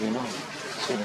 Vino, sí.